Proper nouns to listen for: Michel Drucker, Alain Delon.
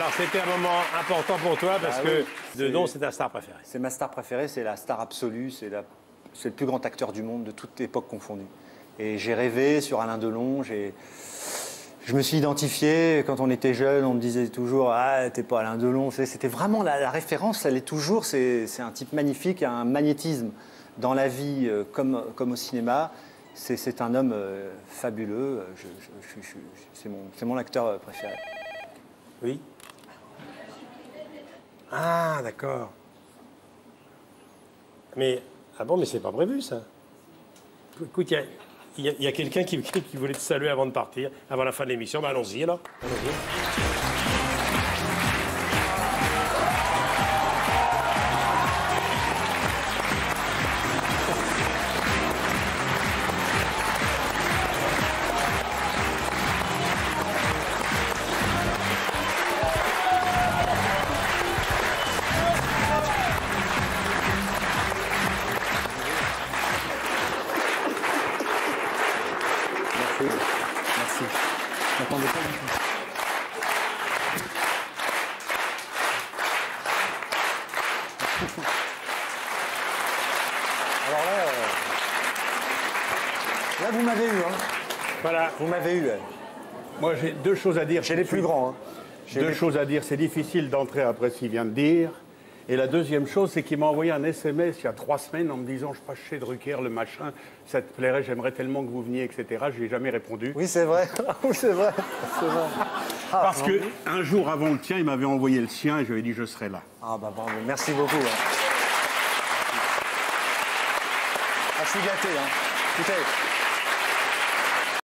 Alors, c'était un moment important pour toi parce que Delon, c'est ta star préférée. C'est ma star préférée, c'est la star absolue, c'est le plus grand acteur du monde de toute époque confondue. Et j'ai rêvé sur Alain Delon, je me suis identifié. Quand on était jeune, on me disait toujours « Ah, t'es pas Alain Delon ». C'était vraiment la référence, elle est toujours, c'est un type magnifique, un magnétisme dans la vie comme au cinéma. C'est un homme fabuleux, c'est mon acteur préféré. Oui. Ah, d'accord. Mais, ah bon, mais c'est pas prévu, ça. Écoute, il y a quelqu'un qui voulait te saluer avant de partir, avant la fin de l'émission. Bah, allons-y, alors. Merci. Je m'attendais pas du tout. Alors là, là vous m'avez eu, hein. Voilà, vous m'avez eu. Moi, j'ai deux choses à dire. J'ai les plus grands, hein. Deux choses à dire. C'est difficile d'entrer après ce qu'il vient de dire. Et la deuxième chose, c'est qu'il m'a envoyé un SMS il y a 3 semaines en me disant « Je passe chez Drucker, le machin, ça te plairait, j'aimerais tellement que vous veniez, etc. » Je lui ai jamais répondu. Oui, c'est vrai. C'est vrai. Vrai. Ah, parce qu'un jour avant le tien, il m'avait envoyé le sien et je lui ai dit « Je serai là. » Ah bah bravo, merci beaucoup. Hein. Ah, je suis gâté, hein. Putain.